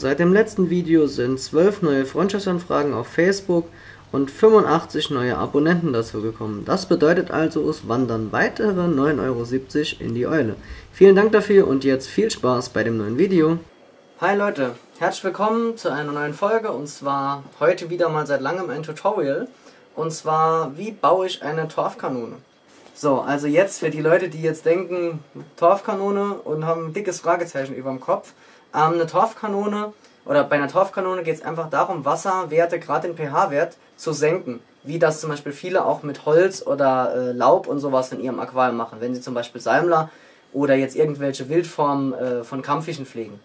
Seit dem letzten Video sind 12 neue Freundschaftsanfragen auf Facebook und 85 neue Abonnenten dazu gekommen. Das bedeutet also, es wandern weitere 9,70 € in die Eule. Vielen Dank dafür und jetzt viel Spaß bei dem neuen Video. Hi Leute, herzlich willkommen zu einer neuen Folge und zwar heute wieder mal seit langem ein Tutorial und zwar, wie baue ich eine Torfkanone. So, also jetzt für die Leute, die jetzt denken, Torfkanone und haben ein dickes Fragezeichen über dem Kopf. Eine Torfkanone, oder bei einer Torfkanone geht es einfach darum, Wasserwerte, gerade den pH-Wert, zu senken. Wie das zum Beispiel viele auch mit Holz oder Laub und sowas in ihrem Aquarium machen. Wenn sie zum Beispiel Salmler oder jetzt irgendwelche Wildformen von Kampffischen pflegen.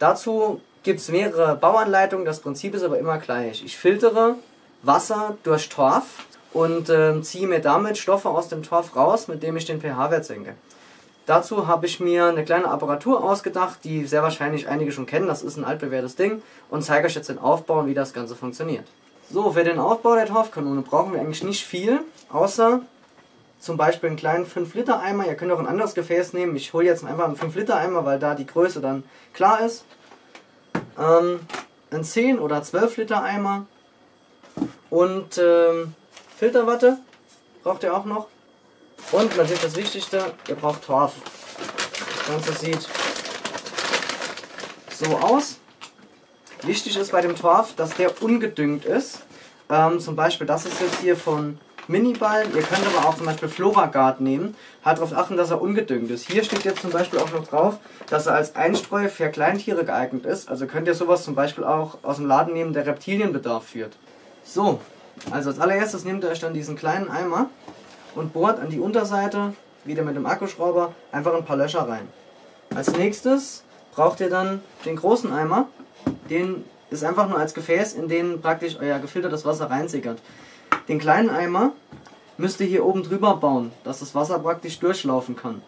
Dazu gibt es mehrere Bauanleitungen, das Prinzip ist aber immer gleich. Ich filtere Wasser durch Torf und ziehe mir damit Stoffe aus dem Torf raus, mit dem ich den pH-Wert senke. Dazu habe ich mir eine kleine Apparatur ausgedacht, die sehr wahrscheinlich einige schon kennen. Das ist ein altbewährtes Ding und zeige euch jetzt den Aufbau und wie das Ganze funktioniert. So, für den Aufbau der Torfkanone brauchen wir eigentlich nicht viel, außer zum Beispiel einen kleinen 5-Liter Eimer. Ihr könnt auch ein anderes Gefäß nehmen. Ich hole jetzt einfach einen 5-Liter Eimer, weil da die Größe dann klar ist. Ein 10 oder 12 Liter Eimer und Filterwatte braucht ihr auch noch. Und natürlich das Wichtigste, ihr braucht Torf. Das Ganze sieht so aus. Wichtig ist bei dem Torf, dass der ungedüngt ist. Zum Beispiel, das ist jetzt hier von Miniball. Ihr könnt aber auch zum Beispiel Floragard nehmen. Halt darauf achten, dass er ungedüngt ist. Hier steht jetzt zum Beispiel auch noch drauf, dass er als Einstreu für Kleintiere geeignet ist. Also könnt ihr sowas zum Beispiel auch aus dem Laden nehmen, der Reptilienbedarf führt. So, also als allererstes nehmt ihr euch dann diesen kleinen Eimer und bohrt an die Unterseite, wieder mit dem Akkuschrauber, einfach ein paar Löcher rein. Als nächstes braucht ihr dann den großen Eimer, den ist einfach nur als Gefäß, in den praktisch euer gefiltertes Wasser reinsickert. Den kleinen Eimer müsst ihr hier oben drüber bauen, dass das Wasser praktisch durchlaufen kann.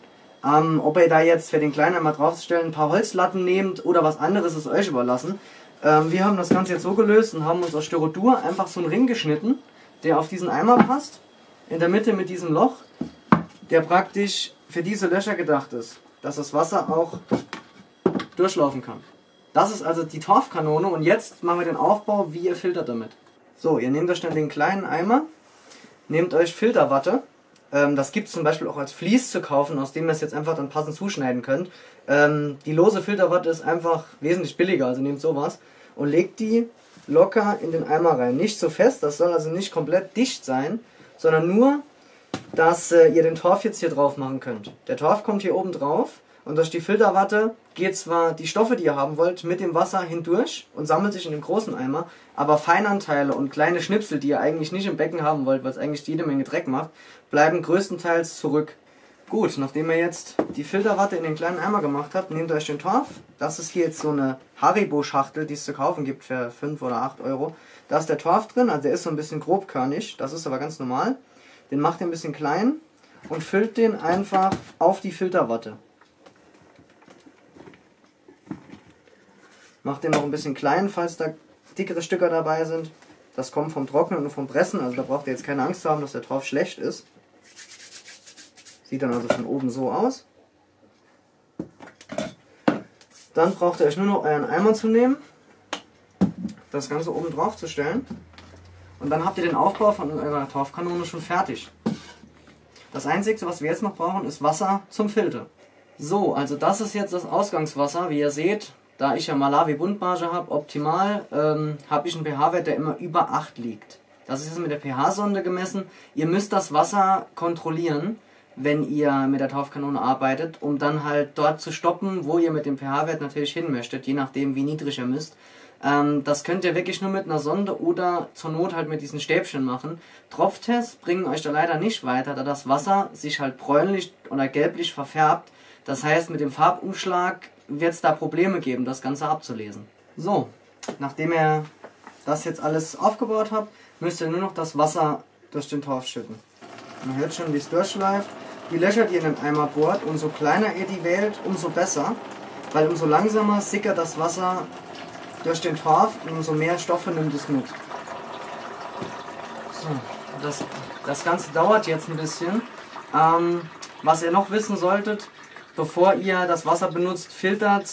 Ob ihr da jetzt für den kleinen Eimer draufstellen ein paar Holzlatten nehmt oder was anderes, ist euch überlassen. Wir haben das Ganze jetzt so gelöst und haben uns aus Styrodur einfach so einen Ring geschnitten, der auf diesen Eimer passt. In der Mitte mit diesem Loch, der praktisch für diese Löcher gedacht ist, dass das Wasser auch durchlaufen kann. Das ist also die Torfkanone und jetzt machen wir den Aufbau, wie ihr filtert damit. So, ihr nehmt euch dann den kleinen Eimer, nehmt euch Filterwatte, das gibt es zum Beispiel auch als Vlies zu kaufen, aus dem ihr es jetzt einfach dann passend zuschneiden könnt. Die lose Filterwatte ist einfach wesentlich billiger, also nehmt sowas und legt die locker in den Eimer rein. Nicht so fest, das soll also nicht komplett dicht sein, sondern nur, dass ihr den Torf jetzt hier drauf machen könnt. Der Torf kommt hier oben drauf und durch die Filterwatte geht zwar die Stoffe, die ihr haben wollt, mit dem Wasser hindurch und sammelt sich in dem großen Eimer, aber Feinanteile und kleine Schnipsel, die ihr eigentlich nicht im Becken haben wollt, weil es eigentlich jede Menge Dreck macht, bleiben größtenteils zurück. Gut, nachdem ihr jetzt die Filterwatte in den kleinen Eimer gemacht habt, nehmt euch den Torf. Das ist hier jetzt so eine Haribo-Schachtel, die es zu kaufen gibt für 5 oder 8 Euro. Da ist der Torf drin, also der ist so ein bisschen grobkörnig, das ist aber ganz normal. Den macht ihr ein bisschen klein und füllt den einfach auf die Filterwatte. Macht den noch ein bisschen klein, falls da dickere Stücke dabei sind. Das kommt vom Trocknen und vom Pressen, also da braucht ihr jetzt keine Angst zu haben, dass der Torf schlecht ist. Sieht dann also von oben so aus. Dann braucht ihr euch nur noch euren Eimer zu nehmen, das Ganze oben drauf zu stellen und dann habt ihr den Aufbau von eurer Torfkanone schon fertig. Das Einzige, was wir jetzt noch brauchen, ist Wasser zum Filter. So, also das ist jetzt das Ausgangswasser, wie ihr seht. Da ich ja Malawi-Buntbarsche habe, optimal, habe ich einen pH-Wert, der immer über 8 liegt. Das ist jetzt mit der pH-Sonde gemessen. Ihr müsst das Wasser kontrollieren, wenn ihr mit der Torfkanone arbeitet, um dann halt dort zu stoppen, wo ihr mit dem pH-Wert natürlich hin möchtet, je nachdem wie niedrig ihr müsst. Das könnt ihr wirklich nur mit einer Sonde oder zur Not halt mit diesen Stäbchen machen. Tropftests bringen euch da leider nicht weiter, da das Wasser sich halt bräunlich oder gelblich verfärbt. Das heißt, mit dem Farbumschlag wird es da Probleme geben, das Ganze abzulesen. So, nachdem ihr das jetzt alles aufgebaut habt, müsst ihr nur noch das Wasser durch den Torf schütten. Man hört schon, wie es durchschleift. Die Löcher, die ihr in den Eimer bohrt, umso kleiner ihr die wählt, umso besser, weil umso langsamer sickert das Wasser durch den Torf und umso mehr Stoffe nimmt es mit. So, das Ganze dauert jetzt ein bisschen. Was ihr noch wissen solltet, bevor ihr das Wasser benutzt, filtert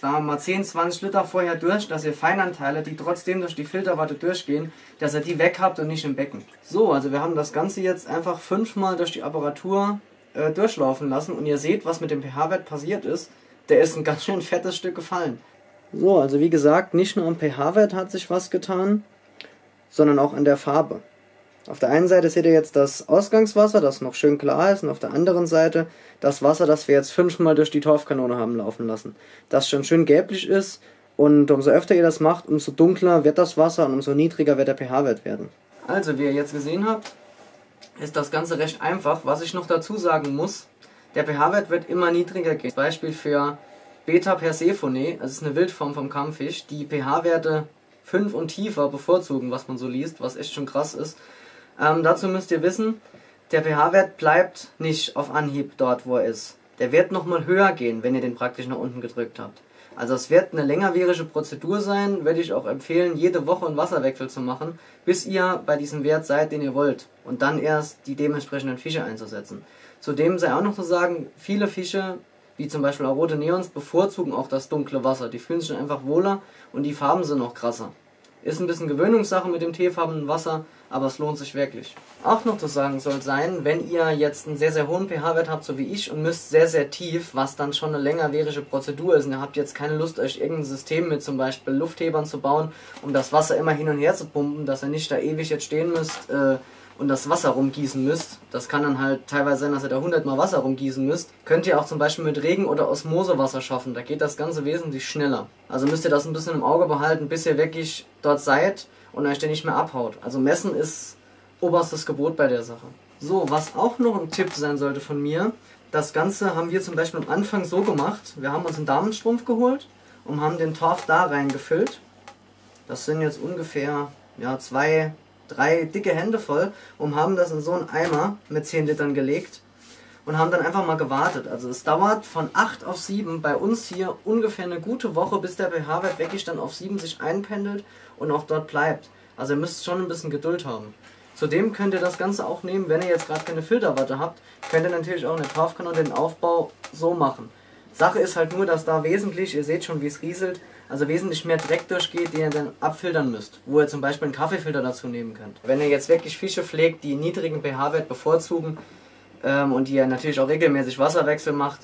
sagen wir mal 10, 20 Liter vorher durch, dass ihr Feinanteile, die trotzdem durch die Filterwatte durchgehen, dass ihr die weg habt und nicht im Becken. So, also wir haben das Ganze jetzt einfach 5-mal durch die Apparatur durchlaufen lassen und ihr seht, was mit dem pH-Wert passiert ist. Der ist ein ganz schön fettes Stück gefallen. So, also wie gesagt, nicht nur am pH-Wert hat sich was getan, sondern auch an der Farbe. Auf der einen Seite seht ihr jetzt das Ausgangswasser, das noch schön klar ist, und auf der anderen Seite das Wasser, das wir jetzt 5-mal durch die Torfkanone haben laufen lassen. Das schon schön gelblich ist, und umso öfter ihr das macht, umso dunkler wird das Wasser und umso niedriger wird der pH-Wert werden. Also, wie ihr jetzt gesehen habt, ist das Ganze recht einfach. Was ich noch dazu sagen muss, der pH-Wert wird immer niedriger gehen. Zum Beispiel für Beta Persephone, das ist eine Wildform vom Kammfisch, die pH-Werte 5 und tiefer bevorzugen, was man so liest, was echt schon krass ist. Dazu müsst ihr wissen, der pH-Wert bleibt nicht auf Anhieb dort, wo er ist. Der wird nochmal höher gehen, wenn ihr den praktisch nach unten gedrückt habt. Also es wird eine längerwierige Prozedur sein, würde ich auch empfehlen, jede Woche einen Wasserwechsel zu machen, bis ihr bei diesem Wert seid, den ihr wollt. Und dann erst die dementsprechenden Fische einzusetzen. Zudem sei auch noch zu sagen, viele Fische, wie zum Beispiel auch rote Neons, bevorzugen auch das dunkle Wasser. Die fühlen sich einfach wohler und die Farben sind noch krasser. Ist ein bisschen Gewöhnungssache mit dem teefarbenen Wasser, aber es lohnt sich wirklich. Auch noch zu sagen soll sein, wenn ihr jetzt einen sehr, sehr hohen pH-Wert habt, so wie ich, und müsst sehr, sehr tief, was dann schon eine längerwierige Prozedur ist, und ihr habt jetzt keine Lust, euch irgendein System mit zum Beispiel Lufthebern zu bauen, um das Wasser immer hin und her zu pumpen, dass ihr nicht da ewig jetzt stehen müsst und das Wasser rumgießen müsst. Das kann dann halt teilweise sein, dass ihr da 100-mal Wasser rumgießen müsst. Könnt ihr auch zum Beispiel mit Regen- oder Osmosewasser schaffen. Da geht das Ganze wesentlich schneller. Also müsst ihr das ein bisschen im Auge behalten, bis ihr wirklich dort seid und euch den nicht mehr abhaut. Also messen ist oberstes Gebot bei der Sache. So, was auch noch ein Tipp sein sollte von mir, das Ganze haben wir zum Beispiel am Anfang so gemacht. Wir haben uns einen Damenstrumpf geholt und haben den Torf da reingefüllt. Das sind jetzt ungefähr, ja, 2, 3 dicke Hände voll und haben das in so einen Eimer mit 10 Litern gelegt und haben dann einfach mal gewartet. Also es dauert von 8 auf 7 bei uns hier ungefähr eine gute Woche, bis der pH-Wert wirklich dann auf 7 sich einpendelt und auch dort bleibt. Also ihr müsst schon ein bisschen Geduld haben. Zudem könnt ihr das Ganze auch nehmen, wenn ihr jetzt gerade keine Filterwatte habt, könnt ihr natürlich auch in der Torfkanone den Aufbau so machen. Sache ist halt nur, dass da wesentlich, ihr seht schon, wie es rieselt, also wesentlich mehr Dreck durchgeht, den ihr dann abfiltern müsst, wo ihr zum Beispiel einen Kaffeefilter dazu nehmen könnt. Wenn ihr jetzt wirklich Fische pflegt, die niedrigen pH-Wert bevorzugen und die ihr natürlich auch regelmäßig Wasserwechsel macht,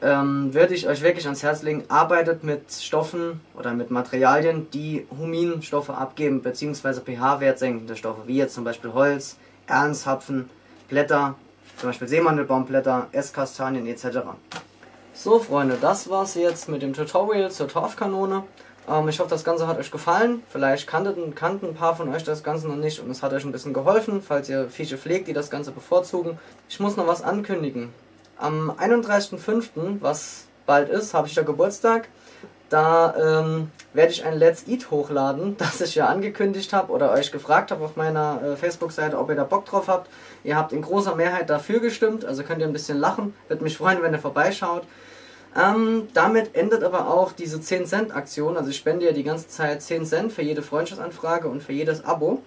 würde ich euch wirklich ans Herz legen, arbeitet mit Stoffen oder mit Materialien, die Huminstoffe abgeben, beziehungsweise pH-Wert senkende Stoffe, wie jetzt zum Beispiel Holz, Ernsthopfen, Blätter, zum Beispiel Seemandelbaumblätter, Esskastanien etc. So Freunde, das war's jetzt mit dem Tutorial zur Torfkanone. Ich hoffe, das Ganze hat euch gefallen. Vielleicht kannten ein paar von euch das Ganze noch nicht und es hat euch ein bisschen geholfen, falls ihr Fische pflegt, die das Ganze bevorzugen. Ich muss noch was ankündigen. Am 31.05., was bald ist, habe ich ja Geburtstag. Da werde ich ein Let's Eat hochladen, das ich ja angekündigt habe oder euch gefragt habe auf meiner Facebook-Seite, ob ihr da Bock drauf habt. Ihr habt in großer Mehrheit dafür gestimmt, also könnt ihr ein bisschen lachen. Würde mich freuen, wenn ihr vorbeischaut. Damit endet aber auch diese 10-Cent-Aktion. Also ich spende ja die ganze Zeit 10 Cent für jede Freundschaftsanfrage und für jedes Abo.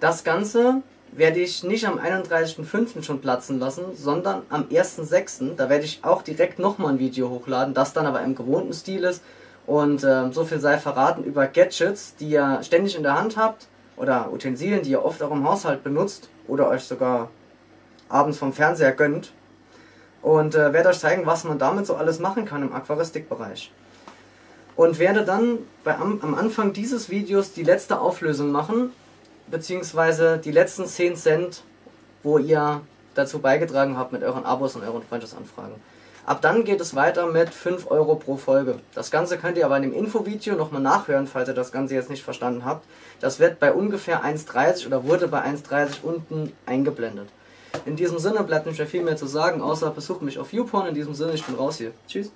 Das Ganze werde ich nicht am 31.05. schon platzen lassen, sondern am 1.06. Da werde ich auch direkt nochmal ein Video hochladen, das dann aber im gewohnten Stil ist. Und so viel sei verraten über Gadgets, die ihr ständig in der Hand habt oder Utensilien, die ihr oft auch im Haushalt benutzt oder euch sogar abends vom Fernseher gönnt. Und werde euch zeigen, was man damit so alles machen kann im Aquaristikbereich. Und werde dann am Anfang dieses Videos die letzte Auflösung machen, beziehungsweise die letzten 10 Cent, wo ihr dazu beigetragen habt mit euren Abos und euren Freundschaftsanfragen. Ab dann geht es weiter mit 5 Euro pro Folge. Das Ganze könnt ihr aber in dem Infovideo nochmal nachhören, falls ihr das Ganze jetzt nicht verstanden habt. Das wird bei ungefähr 1,30 oder wurde bei 1,30 unten eingeblendet. In diesem Sinne bleibt nicht mehr viel mehr zu sagen, außer besucht mich auf YouPorn. In diesem Sinne, ich bin raus hier. Tschüss.